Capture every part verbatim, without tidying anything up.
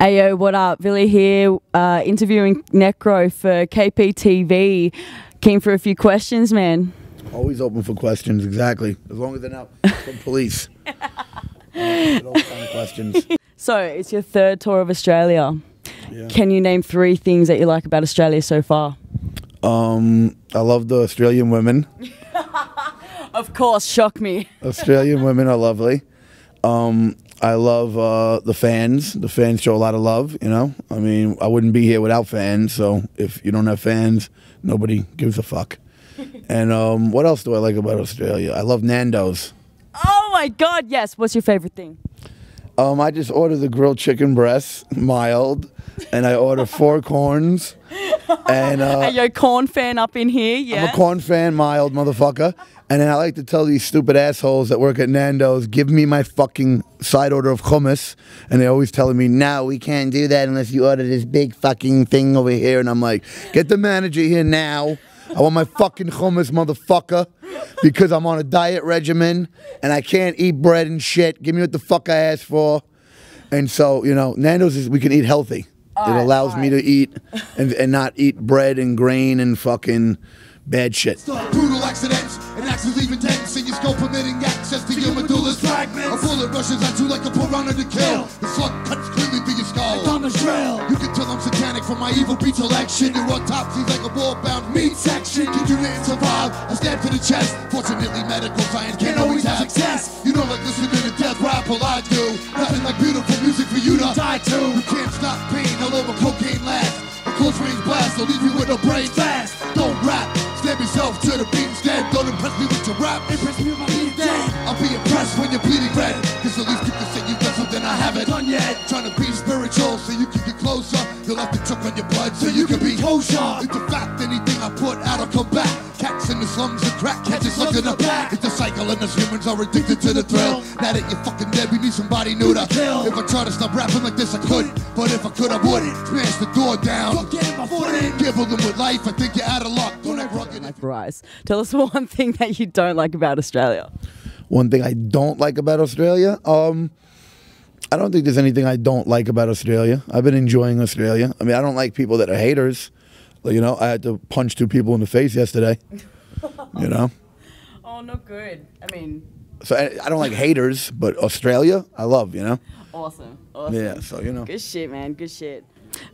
Ayo, what up? Billy here, uh, interviewing Necro for K P T V. Came for a few questions, man. Always open for questions, exactly. As long as they're not from police. uh, all kind of questions. So, it's your third tour of Australia. Yeah. Can you name three things that you like about Australia so far? Um, I love the Australian women. Of course, shock me. Australian women are lovely. Um, I love uh, the fans. The fans show a lot of love, you know. I mean, I wouldn't be here without fans, so if you don't have fans, nobody gives a fuck. And um, what else do I like about Australia? I love Nando's. Oh, my God, yes. What's your favorite thing? Um, I just order the grilled chicken breasts, mild, and I order four corns. And, uh, are you a corn fan up in here? Yeah. I'm a corn fan, mild motherfucker. And then I like to tell these stupid assholes that work at Nando's, give me my fucking side order of hummus. And they're always telling me, no, we can't do that unless you order this big fucking thing over here. And I'm like, get the manager here now. I want my fucking hummus, motherfucker, because I'm on a diet regimen and I can't eat bread and shit. Give me what the fuck I asked for. And so, you know, Nando's is, we can eat healthy. All it right, allows me right. to eat and, and not eat bread and grain and fucking bad shit. Stop brutal accidents and axes leaving dents in your skull permitting access to your medulla's fragments. A bullet rushes at you like a piranha to kill. The slug cuts cleanly through your skull. It's on the shrill. You can tell I'm satanic from my evil predilection. Your autopsy like a war-bound meat section. Did you didn't survive a stab to the chest. Fortunately, medical science can't always have success. You know, like listening to death rapper, I do. Nothing like beautiful music for you to die to. You can't stop pain all over cocaine lasts. Close range blast, I'll leave you with a brain fast. Don't rap, stab yourself to the beat instead. Don't impress me with your rap, impress me with my beat dead. I'll be impressed when you're bleeding red. Cause at least people say you've got something I haven't done yet. Trying to be spiritual so you can get closer. You'll have to choke on your blood so you can be kosher. It's a fact, anything I put out I'll come back. Cats in the slums and crack, cats just look in the back. It's a cycle and us humans are addicted to the thrill. Now that you're fucking dead, we need somebody new to kill. If I try to stop rapping like this, I couldn't. But if I could, I wouldn't. Smash the door down. Gibble them with life, I think you're out of luck. Don't act rugged. Bryce, tell us one thing that you don't like about Australia. One thing I don't like about Australia? Um, I don't think there's anything I don't like about Australia. I've been enjoying Australia. I mean, I don't like people that are haters. You know, I had to punch two people in the face yesterday. You know? Oh, not good. I mean... So I, I don't like haters, but Australia, I love, you know? Awesome. Awesome. Yeah, so, you know. Good shit, man. Good shit.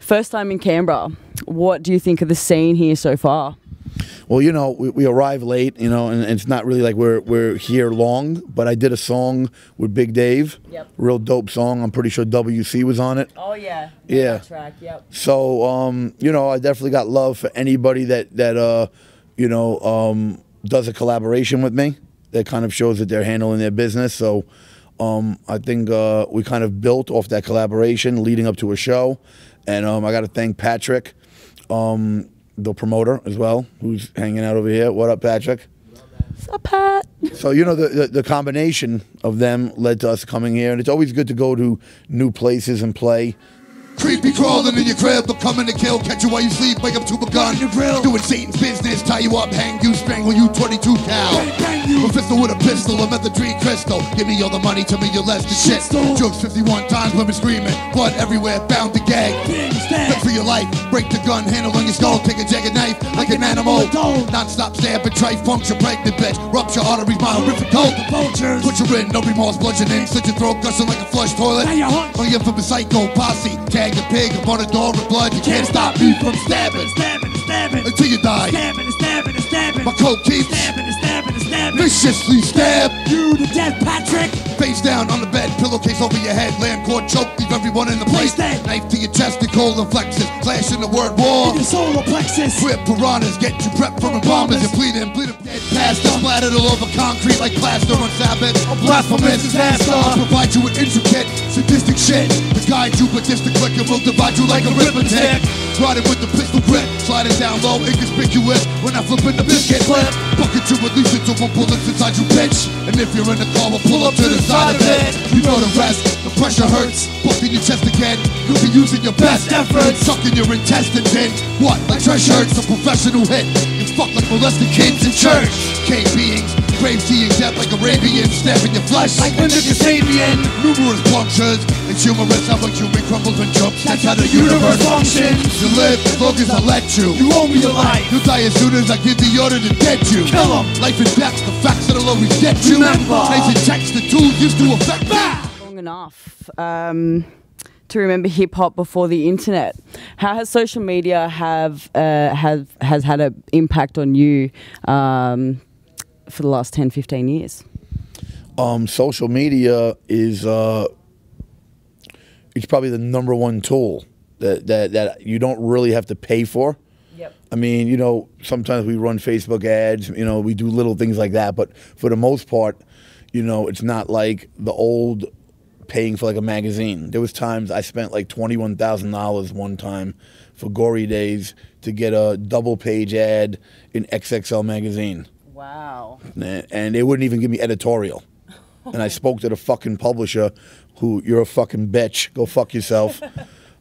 First time in Canberra. What do you think of the scene here so far? Well, you know, we, we arrive late, you know, and, and it's not really like we're, we're here long, but I did a song with Big Dave. Yep. Real dope song. I'm pretty sure W C was on it. Oh, yeah. Yeah. Track. Yep. So, um, you know, I definitely got love for anybody that, that uh, you know, um, does a collaboration with me. That kind of shows that they're handling their business. So um, I think uh, we kind of built off that collaboration leading up to a show. And um, I got to thank Patrick. Um, The promoter as well, who's hanging out over here. What up, Patrick? What's up, Pat? So, you know, the, the, the combination of them led to us coming here, and it's always good to go to new places and play. Creepy crawling in your crib, but coming to kill. Catch you while you sleep, wake up to a gun. Doing Satan's business, tie you up, hang you, strangle you, twenty-two cow. A pistol with a pistol, a methadone crystal. Give me all the money, tell me you're less than shit. Jokes fifty-one times, women screaming. Blood everywhere, bound to gag. Fight for your life, break the gun, handle on your skull. Take a jagged knife, like an animal. Non-stop stab and try, function, pregnant bitch. Rupture arteries, my horrific cult. Put your in, no remorse, bludgeoning. Slit your throat, gushing like a flush toilet. On your infamous psycho posse. The pig upon a door with blood. You can't stop me from stabbing, stabbing, stabbing until you die. Stabbing, stabbing, stabbing. My coat keeps stabbing, stabbing, stabbing. Viciously stab you to death, Patrick. Face down on the bed, pillowcase over your head, land cord choke, leave everyone in the place. Knife to your chest, the cold and flexes, flash in the word war. In your solar plexus, we're piranhas, get you prepped from embalmers. You're bleeding, bleeding, dead past, splattered all over concrete like plaster on Sabbath. A blasphemous disaster. I'll provide you with intricate, sadistic shit to guide you, but just the click and will divide you like a ribbon tick. Riding with the pistol grip, sliding down low, inconspicuous. When I flip in the biscuit clip, bucket you release it till one bullets inside you, bitch. And if you're in the car, we'll pull up to the side of it. You know the rest, the pressure hurts. Busting your chest again, you'll be using your best efforts. Sucking your intestines in, what, like trash shirts? A professional hit, you fuck like molested kids in church. K-beings The grave seeing death like Arabian, snapping your flesh like when the Kasabian. Numerous punctures, it's humorous how a human crumbles and jumps. That's how the universe functions. You live as long as I let you. You owe me your life. You'll die as soon as I give the order to dead you. Kill him. Life and death, the facts that'll always get you. Remember, trace and checks the tool used to affect that. Long enough. Um... to remember hip-hop before the internet. How has social media have uh, have has had an impact on you um, for the last ten, fifteen years? Um, social media is uh, it's probably the number one tool that, that, that you don't really have to pay for. Yep. I mean, you know, sometimes we run Facebook ads, you know, we do little things like that, but for the most part, you know, it's not like the old paying for like a magazine. There was times I spent like twenty-one thousand dollars one time for Gory Days to get a double page ad in X X L magazine. Wow. And they wouldn't even give me editorial. And I spoke to the fucking publisher who, you're a fucking bitch, go fuck yourself.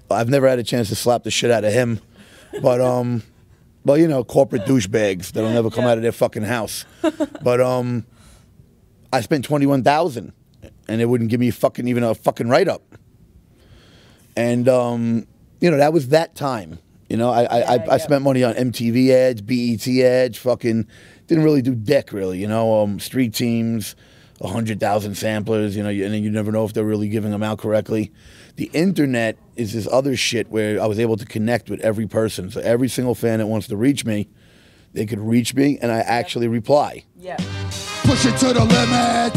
I've never had a chance to slap the shit out of him. But, um, well, you know, corporate douchebags that'll never come yeah. out of their fucking house. But um, I spent twenty-one thousand dollars. And they wouldn't give me fucking even a fucking write-up. And, um, you know, that was that time. You know, I, I, yeah, I, yeah. I spent money on M T V ads, B E T ads, fucking, didn't really do dick, really, you know, um, street teams, one hundred thousand samplers, you know, and then you never know if they're really giving them out correctly. The internet is this other shit where I was able to connect with every person. So every single fan that wants to reach me, they could reach me, and I actually reply. Yeah. Push it to the limit.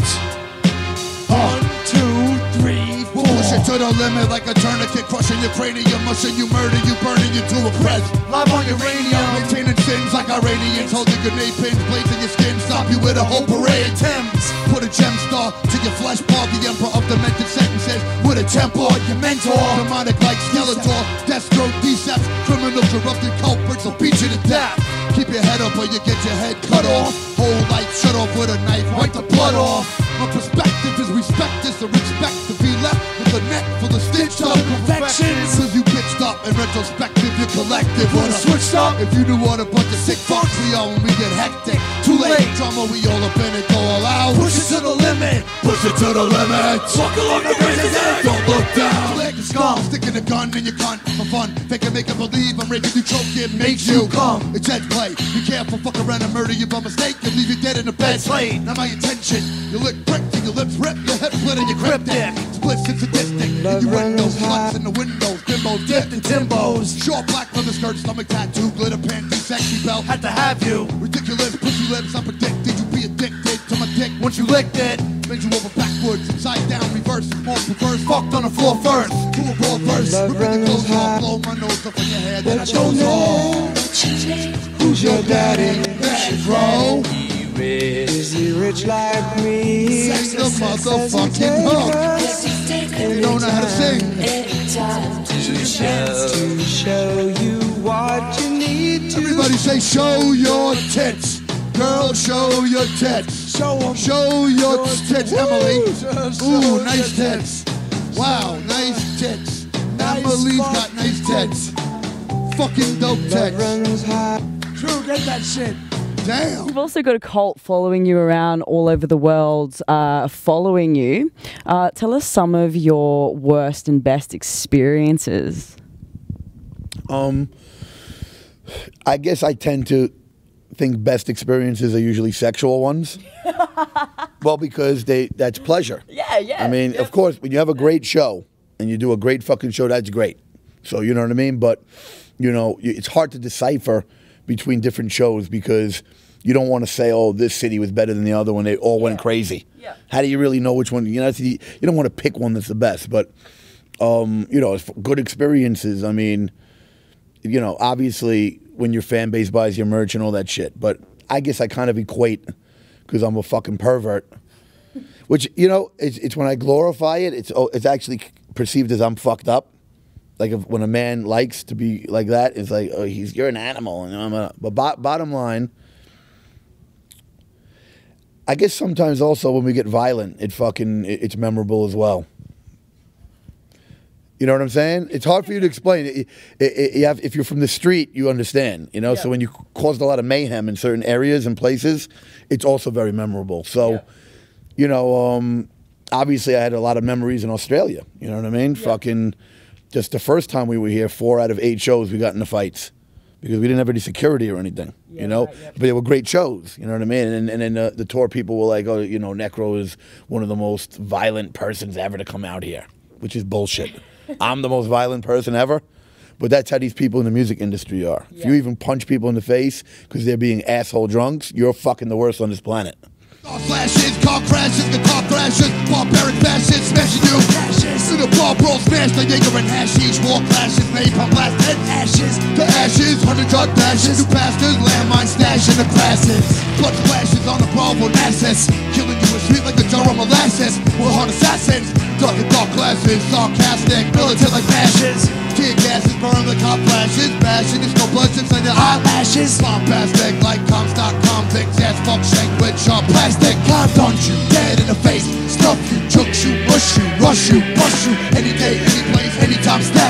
One, two, three, four. Push it to the limit like a tourniquet, crushing your cranium, mushing you, murder you, burning you to a press. Live on your radio, maintaining sins like Iranians, holding grenade pins, blazing your skin, stop you with a whole parade. Attempts. Put a gem star to your flesh ball, the emperor of demented sentences, with a temper, your mentor, demonic like Skeletor, Deathstroke, Decepts, criminals, corrupted culprits will beat you to death. Keep your head up or you get your head cut off. Whole life shut off with a knife, wipe the blood off. My perspective is respect is to respect to be left with a neck full of stitched up perfections. Cause you bitched up in retrospective, you're collective. Wanna switched up? If you knew what a bunch of sick fucks we are when we get hectic. Too late, drama we all up in it, go all out. Push it to the limit, push it to the limit. Walk along the razor's edge, don't look down. Click the skull, sticking a gun in your cunt for fun. Fake it, make it believe, I'm ready to choke it, makes you come. It's edge play, be careful, fuck around and murder you by mistake and leave you dead in a bed slate. Now my intention, you lick pricked and your lips ripped, your head split and your cryptic. Splits and sadistic, and you run those sluts in the windows, bimbos dipped in Timbos. Short black leather skirt, stomach tattoo, glitter panty, sexy belt, had to have you. Ridiculous pussy lips, I predicted you'd be addicted to my dick once you licked it. Made you over backwards, upside down, reverse, more perverse, fucked on the floor first. To a raw verse, ripping the clothes off, blow my nose up on your head, then I don't know. Who's your daddy? Daddy, bro. Is he rich like me? Sex the motherfucking hook. And you don't know how to sing. To show, to show you what you need to. Everybody say, show your tits. Girl, show your tits. Show them. Show your tits, Emily. Ooh, nice tits. Wow, nice tits. Emily's got nice tits. Fucking dope tits. True, get that shit. Damn. You've also got a cult following you around all over the world, uh, following you. Uh, tell us some of your worst and best experiences. Um, I guess I tend to think best experiences are usually sexual ones. Well, because they that's pleasure. Yeah, yeah. I mean, yeah. Of course, when you have a great show and you do a great fucking show, that's great. So, you know what I mean? But, you know, it's hard to decipher between different shows because you don't want to say, oh, this city was better than the other one. They all yeah. went crazy. Yeah. How do you really know which one? You know, you don't want to pick one that's the best. But, um, you know, good experiences. I mean, you know, obviously when your fan base buys your merch and all that shit. But I guess I kind of equate, because I'm a fucking pervert, which, you know, it's, it's when I glorify it, it's, oh, it's actually perceived as I'm fucked up. Like if, when a man likes to be like that, it's like, oh, he's you're an animal. And I'm a, but bo bottom line, I guess sometimes also when we get violent, it fucking it, it's memorable as well. You know what I'm saying? It's hard for you to explain. It, it, it, you have, if you're from the street, you understand. You know, yeah. So when you caused a lot of mayhem in certain areas and places, it's also very memorable. So, yeah. you know, um, obviously I had a lot of memories in Australia. You know what I mean? Yeah. Fucking, just the first time we were here, four out of eight shows we got into fights because we didn't have any security or anything. Yeah, you know, right, yeah. But they were great shows. You know what I mean? And, and then the, the tour people were like, "Oh, you know, Necro is one of the most violent persons ever to come out here," which is bullshit. I'm the most violent person ever, but that's how these people in the music industry are. Yeah. If you even punch people in the face because they're being asshole drunks, you're fucking the worst on this planet. Car flashes, car crashes, the car crashes, barbaric bastards smashing you. Crashes to the bar, bro, smash the Jaeger and hashish. War clashes, napalm blast and ashes. The ashes, hundred yard dashes, you bastards, landmine stash in the classes. Blood splashes on the brothel access, killing you in street like a jar of molasses. We're hard assassins. Dark and dark classes, sarcastic, militant like ashes. Tear gases burn like hot flashes, bashing, there's no blood since under eyelashes. Bombastic like Comstock convicts, ass fuck shanked with sharp plastic. I dunk you dead in the face, stuff you, choke you, rush you, rush you, rush you. Any day, any place, anytime, snap.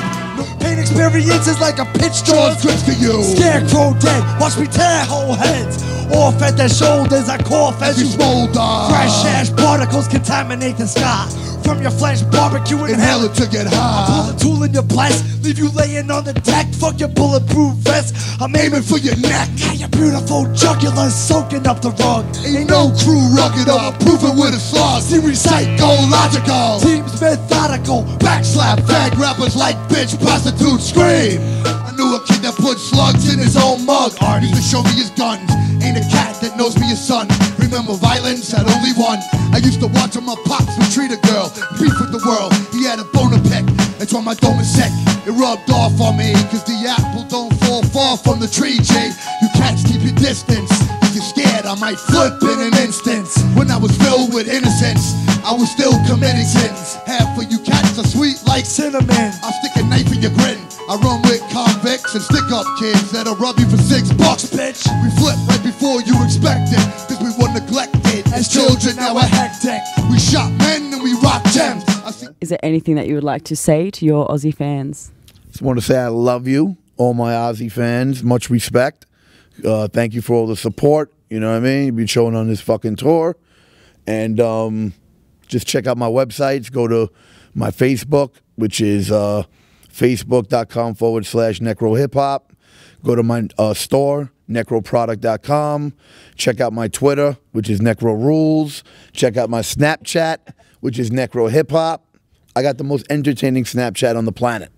Pain experiences like a pitch draw grip for you. Scarecrow dead, watch me tear whole heads off at their shoulders. I cough as, as you smolder. Fresh ash particles contaminate the sky. From your flesh, barbecue and inhale it to get high. I pull a tool in your blast, leave you laying on the deck. Fuck your bulletproof vest, I'm aiming for your neck. Now your beautiful jugular soaking up the rug. Ain't no crew rugged, I'm approving with a slog. Series psychological, teams methodical. Backslap fag rappers like bitch prostitute scream. I knew a kid that put slugs in his own mug. Artist to show me his guns, ain't a cat that knows me his son. Remember violence had only one. I used to watch him, my pops would treat a girl. Beef with the world, he had a bone to pick. That's why my dome is sick, it rubbed off on me. Cause the apple don't fall far from the tree, Jay. You cats keep your distance. If you're scared, I might flip in an instance. When I was filled with innocence, I was still committing sins. Half of you cats are sweet like cinnamon. I'll stick a knife in your grin. I run with convicts and stick up kids that'll rub you for six bucks, bitch. We flip right before you expect it, cause we were neglected. As children, now we're hectic. We shot men and we rocked gems. Is there anything that you would like to say to your Aussie fans? I just want to say I love you, all my Aussie fans. Much respect. Uh, thank you for all the support, you know what I mean? You've been showing on this fucking tour. And um, just check out my websites. Go to my Facebook, which is... Uh, Facebook.com forward slash Necro Hip Hop. Go to my uh, store, necro product dot com. Check out my Twitter, which is Necro Rules. Check out my Snapchat, which is Necro Hip Hop. I got the most entertaining Snapchat on the planet.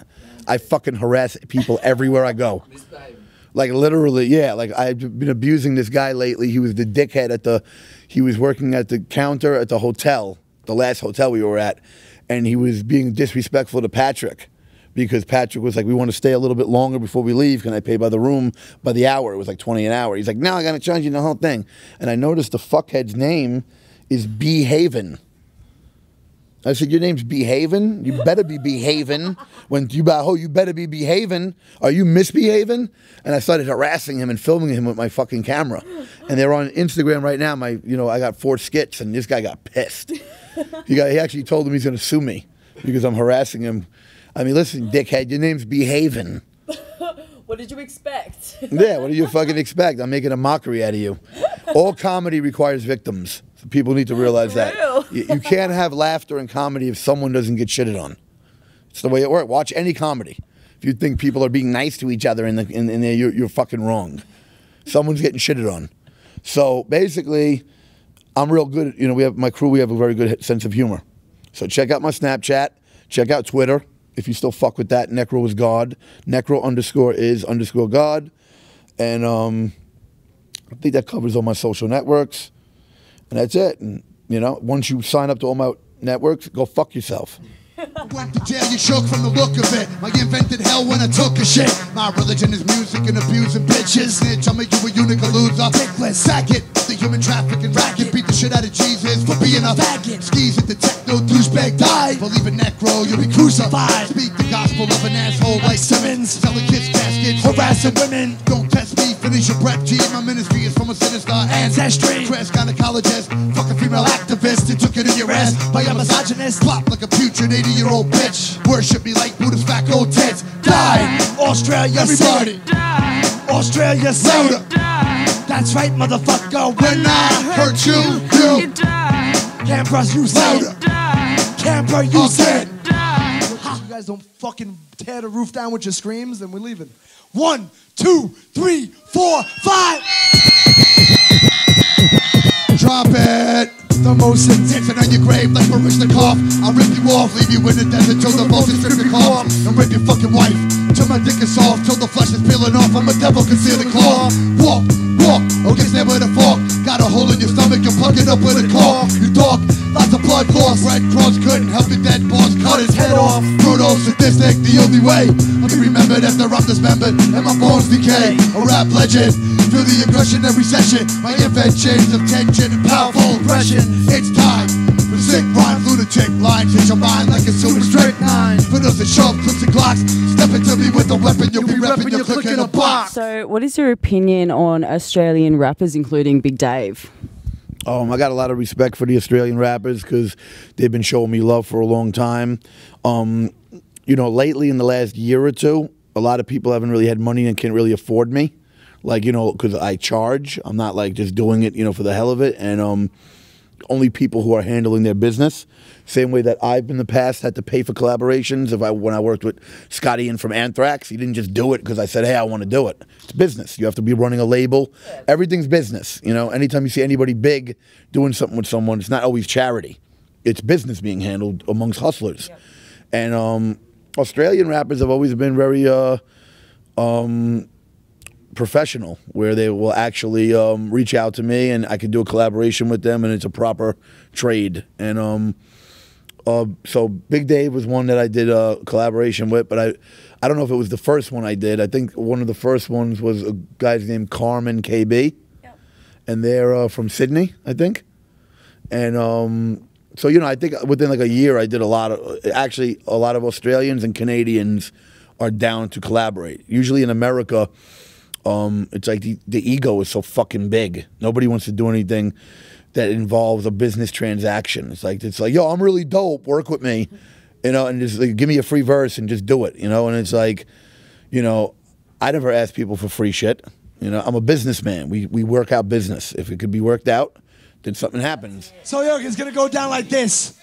I fucking harass people everywhere I go. Like literally, yeah. Like I've been abusing this guy lately. He was the dickhead at the, he was working at the counter at the hotel, the last hotel we were at, and he was being disrespectful to Patrick. Because Patrick was like, we want to stay a little bit longer before we leave. Can I pay by the room, by the hour? It was like twenty an hour. He's like, no, I got to charge you the whole thing. And I noticed the fuckhead's name is Behaven. I said, your name's Behaven? You better be behaving. When you buy a hoe, you better be behaving. Are you misbehaving? And I started harassing him and filming him with my fucking camera. And they're on Instagram right now. My, you know, I got four skits, and this guy got pissed. He, got, he actually told him he's going to sue me because I'm harassing him. I mean, listen, dickhead, your name's Behaven. What did you expect? Yeah, what did you fucking expect? I'm making a mockery out of you. All comedy requires victims. So people need to realize that. You, you can't have laughter and comedy if someone doesn't get shitted on. It's the way it works. Watch any comedy. If you think people are being nice to each other in, the, in, in there, you're, you're fucking wrong. Someone's getting shitted on. So basically, I'm real good. You know, we have my crew, we have a very good sense of humor. So check out my Snapchat. Check out Twitter. If you still fuck with that, Necro is God. Necro underscore is underscore God. And um, I think that covers all my social networks. And that's it. And, you know, once you sign up to all my networks, go fuck yourself. Black to jail, you shook from the look of it. I invented hell when I took a shit. My religion is music and abusing bitches. Snitch, I'll make you a eunuch, a loser. Dickless, sack it. The human trafficking racket. Beat the shit out of Jesus for being a faggot. Skis at the techno douchebag die. Believe in Necro, you'll be crucified. Speak the gospel of an asshole like Simmons. Selling kids baskets, harassing women. Don't test me, finish your prep team. My ministry is from a sinister ancestry. Crash gynecologist, fuck a female activist. They took it in your ass by a misogynist. witness. Plop like a putrid eighty year old bitch. Worship me like Buddha's Facco tits. Die, Australia, everybody. Die, Australia, louder. Die. That's right, motherfucker. When, when I hurt you, you, you die. Canberra, you louder. Die, Canberra, you said. Die. If you guys don't fucking tear the roof down with your screams, then we're leaving. One, two, three, four, five. Drop it. The most intense and on your grave like Marishnikov. I'll rip you off, leave you in the desert till the bones strip your claw. And rip your fucking wife till my dick is soft, till the flesh is peeling off. I'm a devil concealed in claw. Walk, walk, okay, stand with a fork. Got a hole in your stomach, you plug it up with a claw. You talk, lots of blood loss. Red Cross couldn't help your dead boss. Cut his head off. Brutal, sadistic, the only way I'll be remembered after I'm dismembered and my bones decay. A rap legend, feel the aggression every session. My infant chains of tension and powerful oppression. It's time for sick rhymes, lunatic lines. Hit your mind like a super straight nine. For those that sharp clips and glocks, step into me with a weapon. You'll, You'll be repping, you're clicking a box. So what is your opinion on Australian rappers, including Big Dave? Um, I got a lot of respect for the Australian rappers because they've been showing me love for a long time. Um, you know, lately in the last year or two, a lot of people haven't really had money and can't really afford me. Like, you know, because I charge. I'm not like just doing it, you know, for the hell of it. And, um... only people who are handling their business, same way that I've in the past had to pay for collaborations. If I when I worked with Scott Ian from Anthrax, he didn't just do it because I said, hey, I want to do it. It's business. You have to be running a label. Everything's business. You know, anytime you see anybody big doing something with someone, it's not always charity. It's business being handled amongst hustlers. Yep. And um, Australian rappers have always been very uh, um, professional, where they will actually um, reach out to me and I can do a collaboration with them, and it's a proper trade. And um, uh, so Big Dave was one that I did a collaboration with, but I I don't know if it was the first one I did. I think one of the first ones was a guy's named Carmen K B. Yep. And they're uh, from Sydney, I think. And um, so, you know, I think within like a year I did a lot of, actually a lot of Australians and Canadians are down to collaborate. Usually in America, Um, it's like the, the ego is so fucking big. Nobody wants to do anything that involves a business transaction. It's like, it's like, yo, I'm really dope. Work with me, you know, and just like, give me a free verse and just do it, you know. And it's like, you know, I never ask people for free shit. You know, I'm a businessman. We we work out business. If it could be worked out, then something happens. So yo, it's gonna go down like this.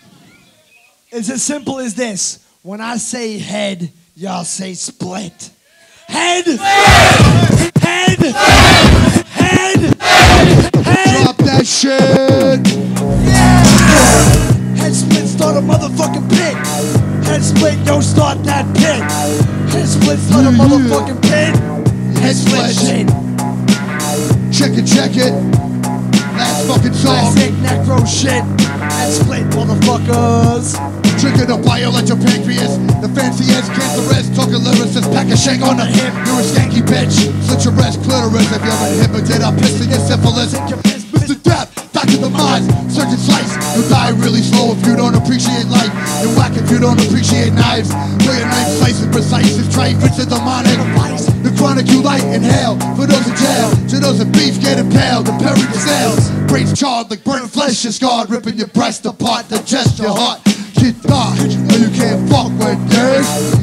It's as simple as this. When I say head, y'all say split. Head. Head. Head. Head. Head. Drop that shit. Yeah. Head split, start a motherfucking pit. Head split, yo, start that pit. Head split, start a motherfucking pit. Head split shit. Check it, check it. Last fucking song. Classic Necro shit. Head split, motherfuckers. Trigger the bio at your pancreas. The fancy ass cancerous, talking lyricist. Pack a shank on the hip, you're a skanky bitch. Slit your ass clitoris if you're inhibited. I'll piss in your syphilis. Mister Death, doctor the mind, surgeon slice. You'll die really slow if you don't appreciate life. You're whack if you don't appreciate knives. Play a knife slice is precise, it's trite, it's a demonic. The chronic you light, inhale. For those in jail, to those in beef, get impaled. The parry the sales, brains charred like burnt flesh. You're scarred, ripping your breast apart, digest your heart. Could you can't fuck with this?